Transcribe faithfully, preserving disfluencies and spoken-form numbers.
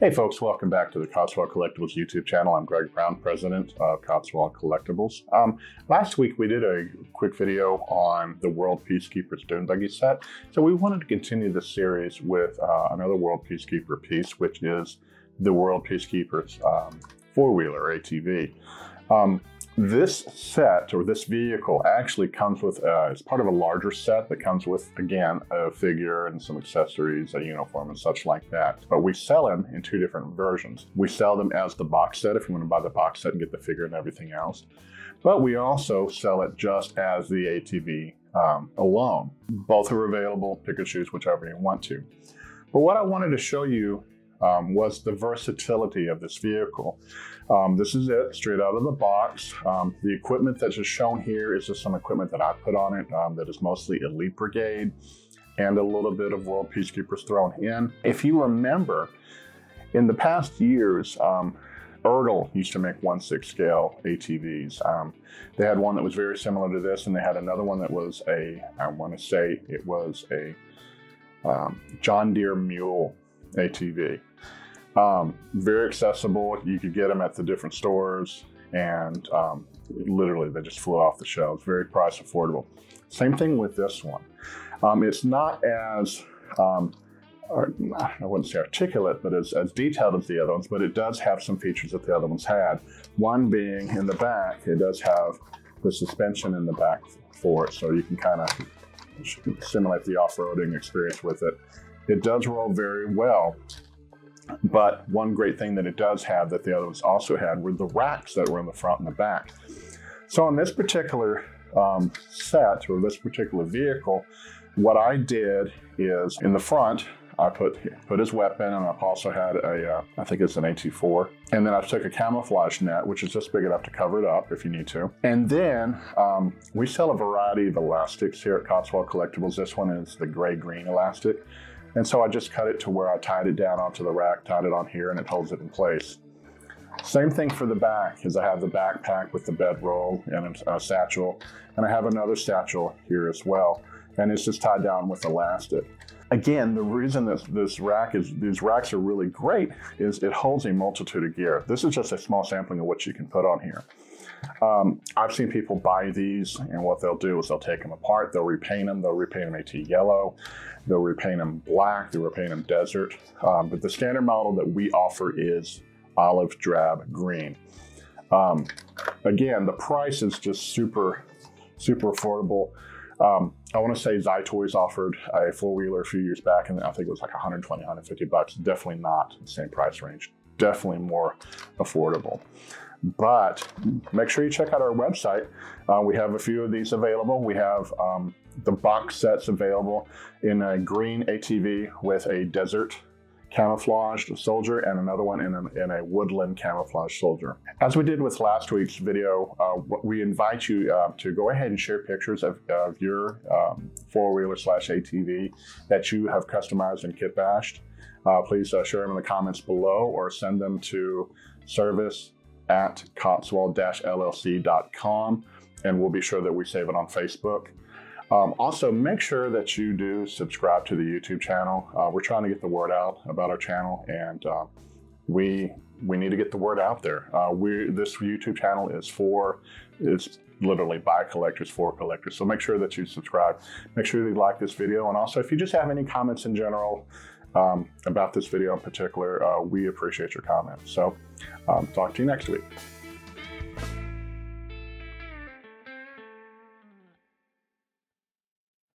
Hey folks, welcome back to the Cotswold Collectibles YouTube channel. I'm Greg Brown, president of Cotswold Collectibles. Um, last week we did a quick video on the World Peacekeepers Dune Buggy set. So we wanted to continue this series with uh, another World Peacekeeper piece, which is the World Peacekeepers um, four-wheeler A T V. Um, this set, or this vehicle, actually comes with, uh, it's part of a larger set that comes with, again, a figure and some accessories, a uniform and such like that. But we sell them in two different versions. We sell them as the box set, if you want to buy the box set and get the figure and everything else. But we also sell it just as the A T V um, alone. Both are available, pick and choose whichever you want to. But what I wanted to show you Um, was the versatility of this vehicle. Um, this is it, straight out of the box. Um, the equipment that's just shown here is just some equipment that I put on it um, that is mostly Elite Brigade and a little bit of World Peacekeepers thrown in. If you remember, in the past years, um, Ertl used to make one sixth scale A T Vs. Um, they had one that was very similar to this, and they had another one that was a, I wanna say it was a um, John Deere Mule A T V. Um, very accessible. You could get them at the different stores, and um, literally they just flew off the shelves. Very price affordable. Same thing with this one. Um, it's not as, um, I wouldn't say articulate, but as, as detailed as the other ones, but it does have some features that the other ones had. One being in the back, it does have the suspension in the back for it, so you can kind of simulate the off-roading experience with it. It does roll very well, but one great thing that it does have that the other ones also had were the racks that were in the front and the back. So on this particular um, set, or this particular vehicle, what I did is in the front, I put, put his weapon, and I've also had a, uh, I think it's an A T four. And then I took a camouflage net, which is just big enough to cover it up if you need to. And then um, we sell a variety of elastics here at Cotswold Collectibles. This one is the gray-green elastic. And so I just cut it to where I tied it down onto the rack, tied it on here, and it holds it in place. Same thing for the back, is I have the backpack with the bedroll and a, a satchel, and I have another satchel here as well. And it's just tied down with elastic. Again, the reason that this rack is, these racks are really great is it holds a multitude of gear. This is just a small sampling of what you can put on here. Um, I've seen people buy these, and what they'll do is they'll take them apart, they'll repaint them, they'll repaint them A T yellow, they'll repaint them black, they'll repaint them desert. Um, but the standard model that we offer is olive drab green. Um, again, the price is just super, super affordable. Um, I want to say Zytoys offered a four-wheeler a few years back, and I think it was like a hundred twenty, a hundred fifty bucks. Definitely not the same price range. Definitely more affordable. But make sure you check out our website. Uh, we have a few of these available. We have um, the box sets available in a green A T V with a desert camouflaged soldier, and another one in a, in a woodland camouflage soldier. As we did with last week's video, uh, we invite you uh, to go ahead and share pictures of, of your um, four-wheeler slash A T V that you have customized and kit-bashed. Uh, please uh, share them in the comments below, or send them to service at cotswold dash L L C dot com, and we'll be sure that we save it on Facebook. Um, also, make sure that you do subscribe to the YouTube channel. Uh, we're trying to get the word out about our channel, and uh, we we need to get the word out there. Uh, we this YouTube channel is for, it's literally by collectors for collectors. So make sure that you subscribe. Make sure you like this video, and also if you just have any comments in general um, about this video in particular, uh, we appreciate your comments. So um, talk to you next week.